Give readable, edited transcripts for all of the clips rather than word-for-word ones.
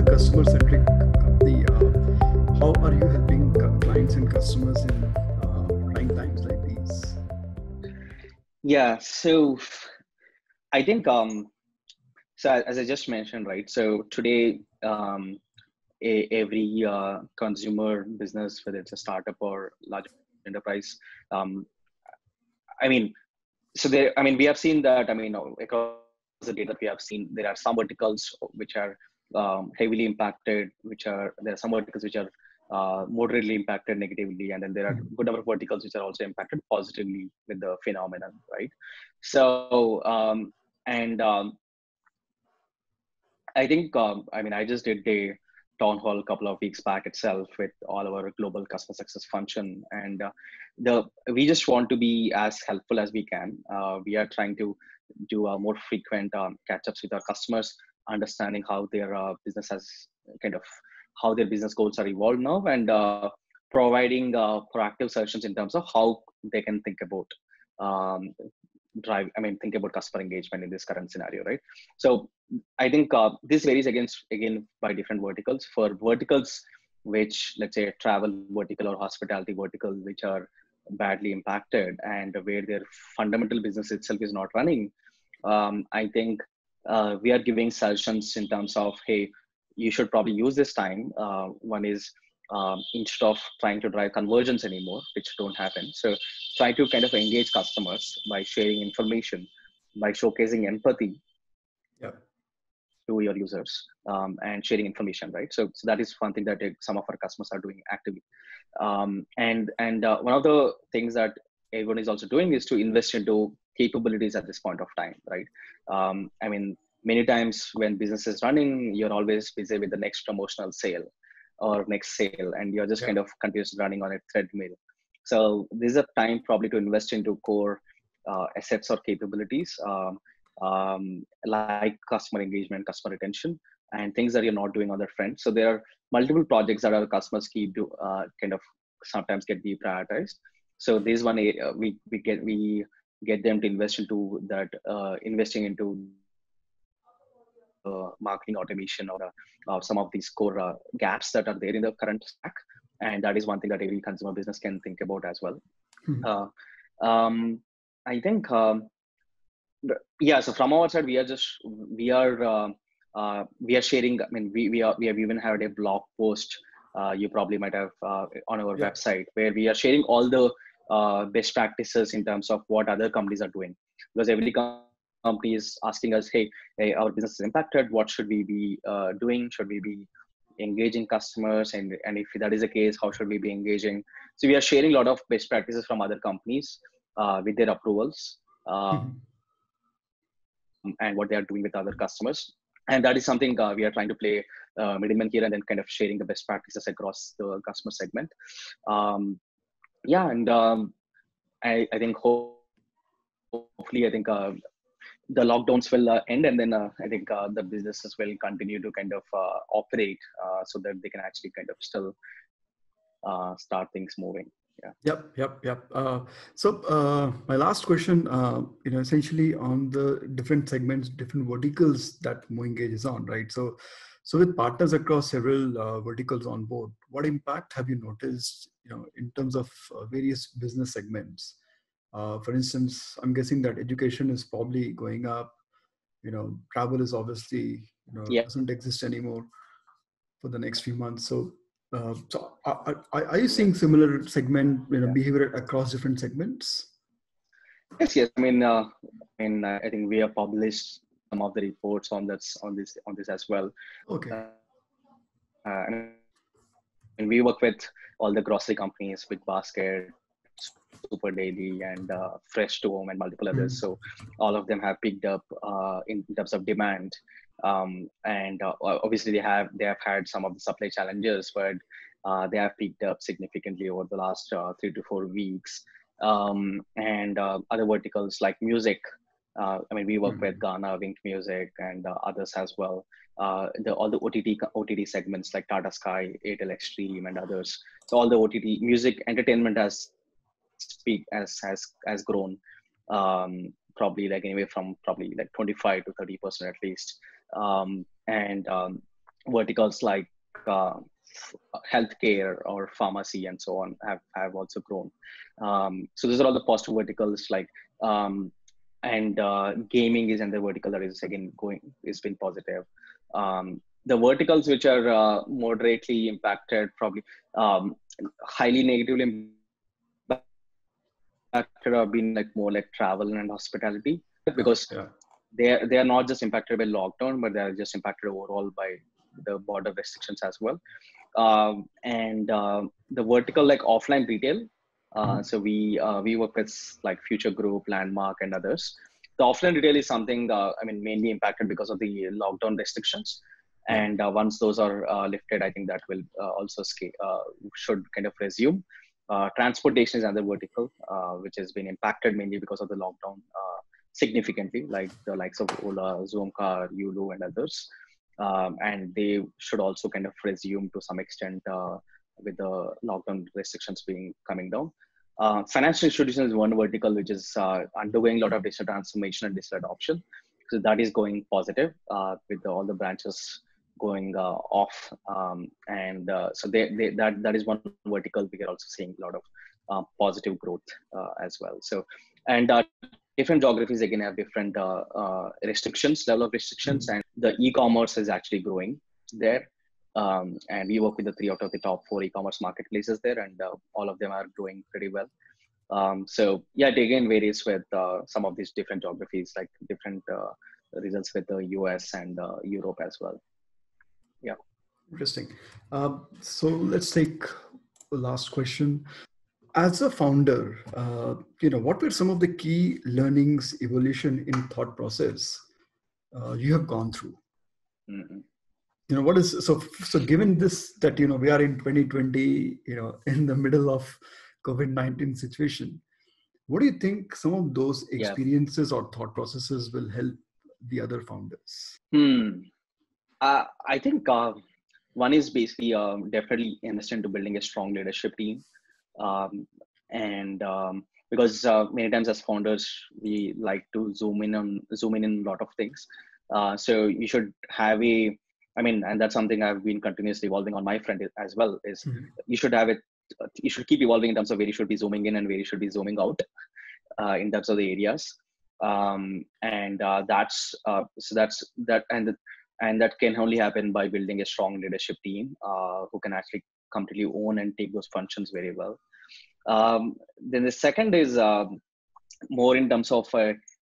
a customer-centric company, how are you helping clients and customers in trying times like these? Yeah, so I think, so as I just mentioned, right, so today, every consumer business, whether it's a startup or large enterprise, we have seen that, across the data we have seen, there are some verticals which are heavily impacted, there are some verticals which are moderately impacted negatively, and then there are a good number of verticals which are also impacted positively with the phenomenon, right? So, I think, I just did a town hall a couple of weeks back itself with all our global customer success function, and we just want to be as helpful as we can. We are trying to do a more frequent catch-ups with our customers, understanding how their business how their business goals are evolved now, and providing proactive solutions in terms of how they can think about think about customer engagement in this current scenario, right? So I think this varies again by different verticals. For verticals which, let's say, travel vertical or hospitality vertical, which are badly impacted and where their fundamental business itself is not running, I think we are giving solutions in terms of, hey, you should probably use this time. One is instead of trying to drive conversions anymore, which don't happen. So try to kind of engage customers by sharing information, by showcasing empathy to your users, and sharing information, right? So that is one thing that some of our customers are doing actively. And one of the things that everyone is also doing is to invest into capabilities at this point of time, right? Many times when business is running, you're always busy with the next promotional sale or next sale, and you're just kind of continuously running on a treadmill. So this is a time probably to invest into core assets or capabilities, like customer engagement, customer retention, and things that you're not doing on the front. So there are multiple projects that our customers sometimes get deprioritized. So this one, we get them to invest into that, investing into marketing automation or some of these core gaps that are there in the current stack, and that is one thing that every consumer business can think about as well. I think so from our side, we are sharing. We have even had a blog post. You probably might have on our website, where we are sharing all the best practices in terms of what other companies are doing, because every company is asking us, hey, our business is impacted. What should we be doing? Should we be engaging customers? And if that is the case, how should we be engaging? So we are sharing a lot of best practices from other companies with their approvals and what they are doing with other customers. And that is something we are trying to play middleman here, and then kind of sharing the best practices across the customer segment. I think hopefully, the lockdowns will end, and then I think the businesses will continue to kind of operate so that they can actually kind of still start things moving. Yeah. Yep. So my last question, essentially on the different segments, different verticals that MoEngage is on, right? So with partners across several verticals on board, what impact have you noticed, in terms of various business segments? For instance, I'm guessing that education is probably going up. Travel is obviously doesn't exist anymore for the next few months. So are you seeing similar segment behavior across different segments? Yes. I think we have published some of the reports on this as well. Okay. And we work with all the grocery companies, Big Basket, Super Daily, and Fresh to Home, and multiple others. So all of them have picked up in terms of demand, and obviously they have had some of the supply challenges, but they have picked up significantly over the last 3 to 4 weeks. And other verticals like music, we work with Ghana Winked Music and others as well. All the OTT segments like Tata Sky, Adel Extreme, and others. So all the OTT music entertainment has grown, probably like anywhere from 25 to 30% at least, verticals like healthcare or pharmacy and so on have also grown. So these are all the positive verticals, like and gaming is another vertical that is again it's been positive. The verticals which are moderately impacted, probably highly negatively impacted, have been like more like travel and hospitality, because they are not just impacted by lockdown, but they are just impacted overall by the border restrictions as well. And the vertical like offline retail, so we work with like Future Group, Landmark, and others. The offline retail is something that, I mean, mainly impacted because of the lockdown restrictions. And once those are lifted, I think that will also scale, should kind of resume. Transportation is another vertical, which has been impacted mainly because of the lockdown significantly, like the likes of Ola, ZoomCar, Yulu, and others. And they should also kind of resume to some extent with the lockdown restrictions being coming down. Financial institutions is one vertical which is undergoing a lot of digital transformation and digital adoption. So that is going positive with all the branches going off. So that is one vertical. We are also seeing a lot of positive growth as well. So, and different geographies again have different restrictions, level of restrictions, and the e-commerce is actually growing there. And we work with the 3 out of the top 4 e-commerce marketplaces there, and all of them are doing pretty well. So yeah, it again varies with some of these different geographies, like different results with the US and Europe as well. Yeah. Interesting. So let's take the last question. As a founder, what were some of the key learnings, evolution in thought process you have gone through? Mm-hmm. What is, so given this, that, we are in 2020, in the middle of COVID-19 situation, what do you think some of those experiences or thought processes will help the other founders? I think one is basically definitely understand to building a strong leadership team. Because many times as founders, we like to zoom in on a lot of things. So you should have and that's something I've been continuously evolving on my front as well, is you should keep evolving in terms of where you should be zooming in and where you should be zooming out in terms of the areas. And that can only happen by building a strong leadership team who can actually completely own and take those functions very well. Then the second is more in terms of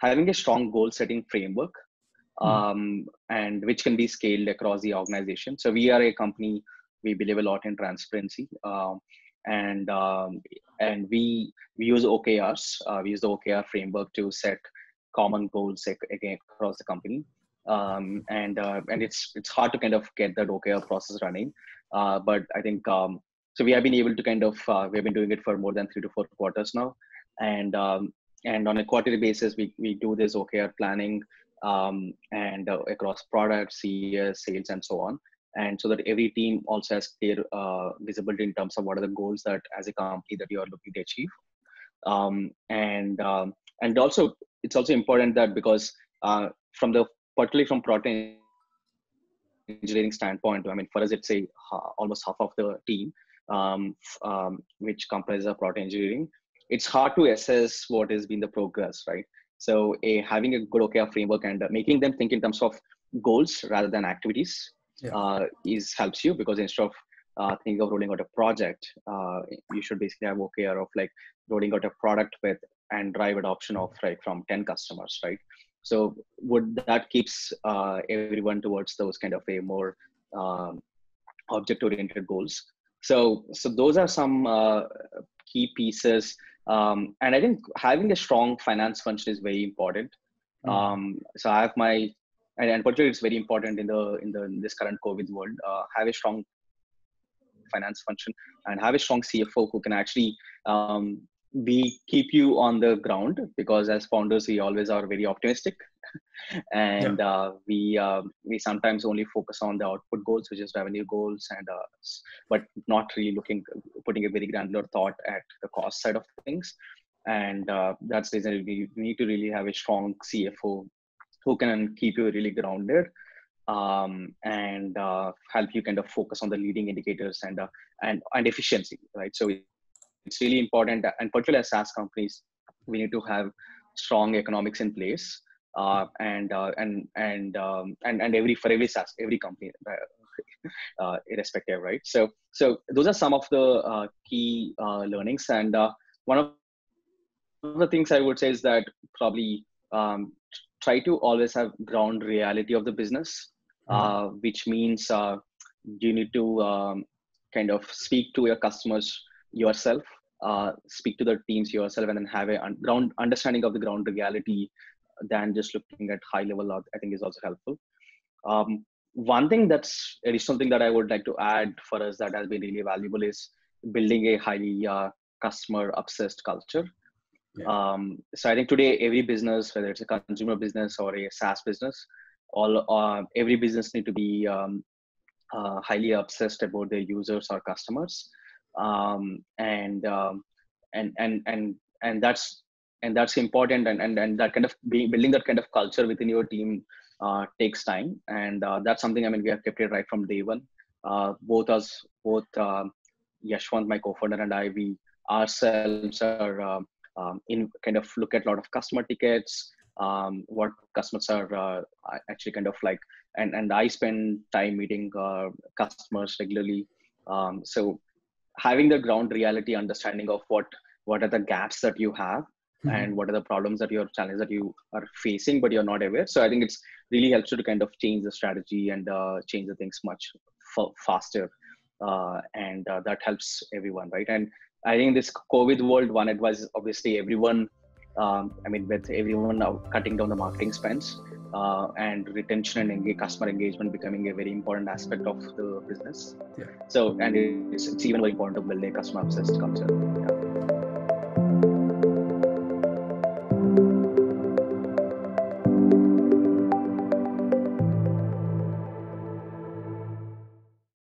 having a strong goal setting framework, and which can be scaled across the organization. So we are a company, we believe a lot in transparency, and we use OKRs. We use the OKR framework to set common goals again across the company, and it's hard to kind of get that OKR process running. But I think so we have been able to kind of we've been doing it for more than 3 to 4 quarters now, and on a quarterly basis we do this OKR planning and across products, CES, sales, and so on. And so that every team also has clear visibility in terms of what are the goals that as a company that you are looking to achieve. And also, it's also important that because particularly from product engineering standpoint, for us, it's almost half of the team, which comprises of product engineering. It's hard to assess what has been the progress, right? So having a good OKR framework and making them think in terms of goals rather than activities, helps you, because instead of thinking of rolling out a project, you should basically have OKR of like rolling out a product with and drive adoption of like from 10 customers, right? So that keeps everyone towards those kind of a more object-oriented goals. So those are some key pieces, and I think having a strong finance function is very important. So I have my. And particularly, it's very important in this current COVID world. Have a strong finance function and have a strong CFO who can actually keep you on the ground, because as founders, we always are very optimistic, and we sometimes only focus on the output goals, which is revenue goals, and but not really putting a very granular thought at the cost side of things, and that's the reason we need to really have a strong CFO who can keep you really grounded, and help you kind of focus on the leading indicators and efficiency, right? So it's really important, and particularly as SaaS companies, we need to have strong economics in place, and every SaaS, every company, irrespective, right? So those are some of the key learnings, and one of the things I would say is that probably try to always have ground reality of the business, which means you need to kind of speak to your customers yourself, speak to the teams yourself, and then have a ground understanding of the ground reality than just looking at high level. I think is also helpful. One thing that's additional thing that I would like to add for us that has been really valuable is building a highly customer obsessed culture. Yeah. So I think today every business, whether it's a consumer business or a SaaS business, every business need to be highly obsessed about their users or customers, and that's important, and that kind of building that kind of culture within your team takes time, and that's something, I mean, we have kept it right from day one. Both Yashwant, my co-founder, and I, we ourselves are in kind of look at a lot of customer tickets, what customers are actually kind of like, and I spend time meeting customers regularly. So having the ground reality understanding of what are the gaps that you have, mm-hmm. and what are the problems that challenges that you are facing, but you're not aware. So I think it's really helps you to kind of change the strategy and change the things much faster, and that helps everyone, right? And I think this COVID world, one advice is obviously everyone, with everyone now cutting down the marketing spends, and retention and customer engagement becoming a very important aspect of the business. Yeah. So, and it's even more important to build a customer obsessed culture. Yeah.